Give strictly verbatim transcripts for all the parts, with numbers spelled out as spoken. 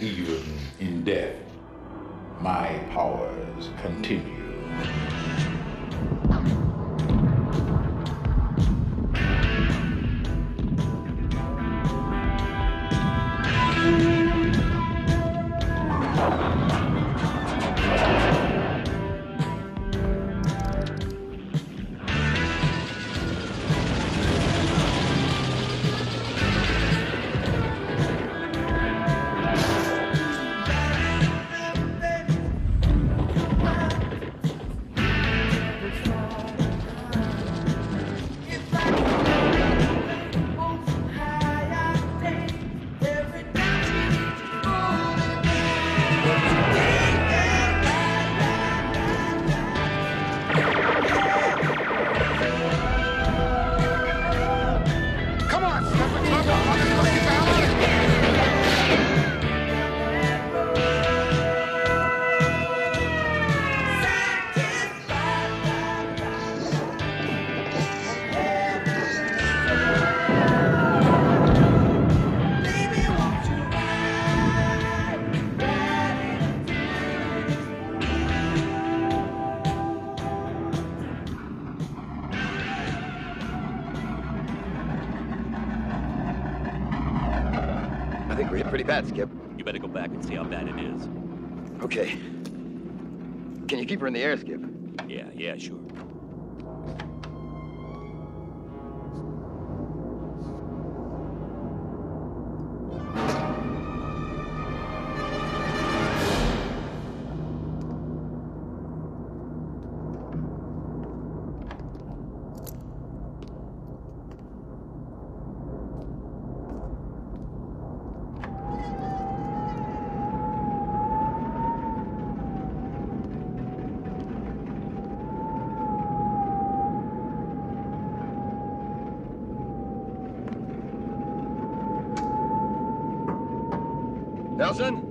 Even in death, my powers continue. I think we're hit pretty bad, Skip. You better go back and see how bad it is. Okay. Can you keep her in the air, Skip? Yeah, yeah, sure. Nelson?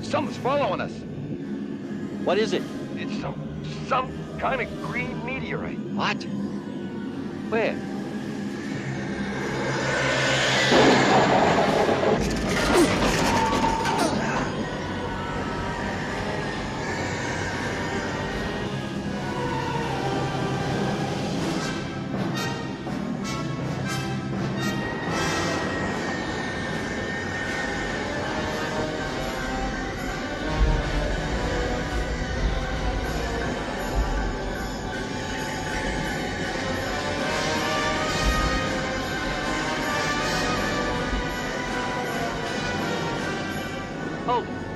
Someone's following us. What is it? It's some, some kind of green meteorite. What? Where?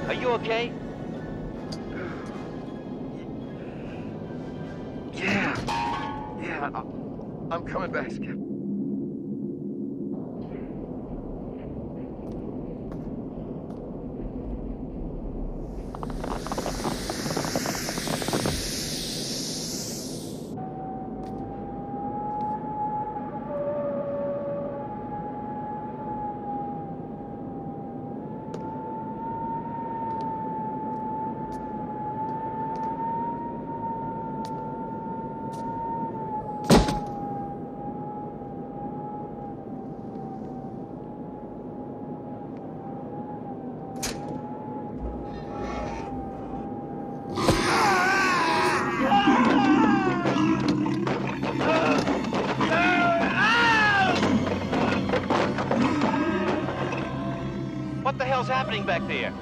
Are you okay? Yeah. Yeah, I'm, I'm coming back, Skip. What the hell's happening back there?